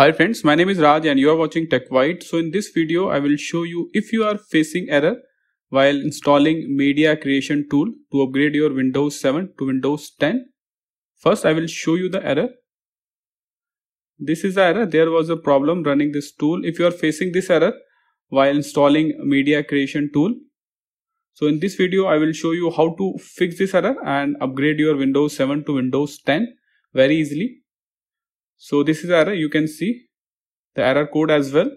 Hi friends, my name is Raj and you are watching Tech White. So in this video, I will show you if you are facing error while installing Media Creation Tool to upgrade your Windows 7 to Windows 10. First, I will show you the error. This is the error. There was a problem running this tool. If you are facing this error while installing Media Creation Tool, so in this video, I will show you how to fix this error and upgrade your Windows 7 to Windows 10 very easily. So this is the error. You can see the error code as well.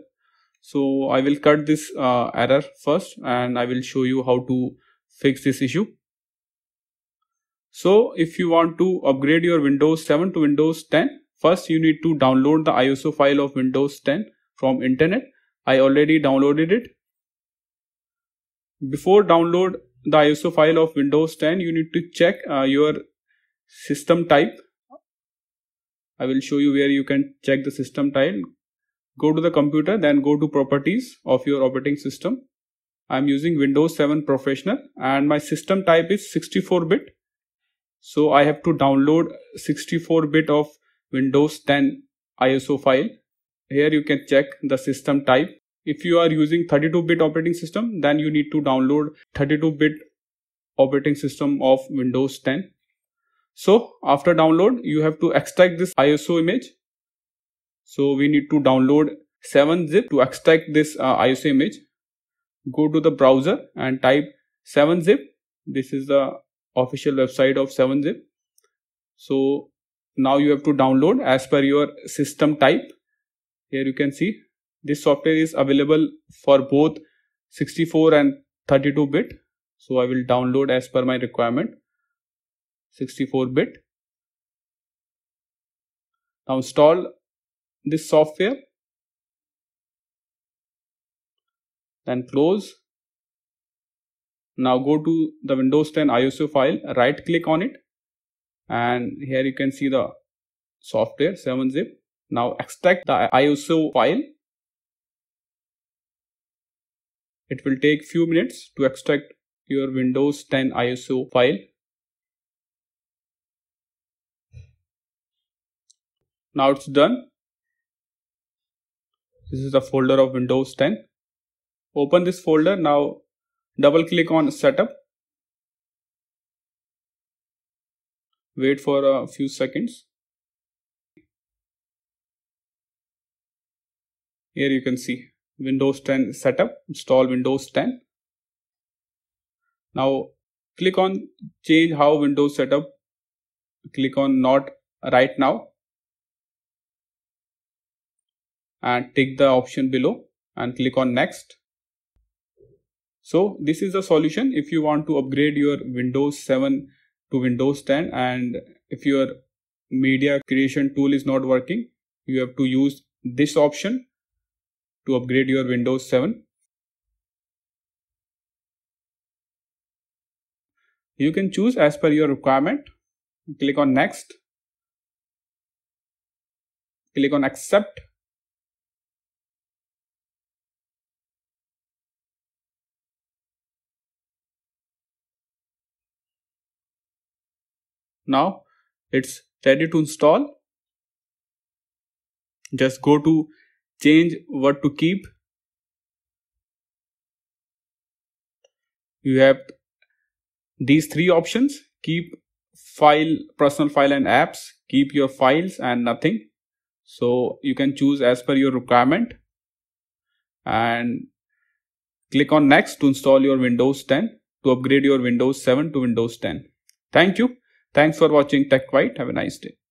So I will cut this error first and I will show you how to fix this issue. So if you want to upgrade your Windows 7 to Windows 10, first you need to download the ISO file of Windows 10 from internet. I already downloaded it. Before download the ISO file of Windows 10, you need to check your system type. I will show you where you can check the system type. Go to the computer, then go to properties of your operating system. I am using Windows 7 Professional and my system type is 64-bit. So I have to download 64-bit of Windows 10 ISO file. Here you can check the system type. If you are using 32-bit operating system, then you need to download 32-bit operating system of Windows 10. So after download, you have to extract this ISO image. So we need to download 7zip to extract this ISO image. Go to the browser and type 7zip. This is the official website of 7zip. So now you have to download as per your system type. Here you can see. This software is available for both 64 and 32 bit. So I will download as per my requirement 64 bit. Now install this software. Then close. Now go to the Windows 10 ISO file, right click on it. And here you can see the software 7zip. Now extract the ISO file. It will take few minutes to extract your Windows 10 ISO file. Now it's done. This is the folder of Windows 10. Open this folder. Now double click on setup. Wait for a few seconds. Here you can see Windows 10 setup, install Windows 10. Now click on change how Windows setup. Click on not right now. And take the option below and click on next. So this is the solution if you want to upgrade your Windows 7 to Windows 10 and if your media creation tool is not working, you have to use this option to upgrade your Windows 7. You can choose as per your requirement. Click on next. Click on accept. Now it's ready to install. Just go to change what to keep. You have these three options: keep file, personal file and apps, keep your files and nothing. So you can choose as per your requirement and click on next to install your Windows 10 to upgrade your Windows 7 to Windows 10. Thank you. Thanks for watching Tech White. Have a nice day.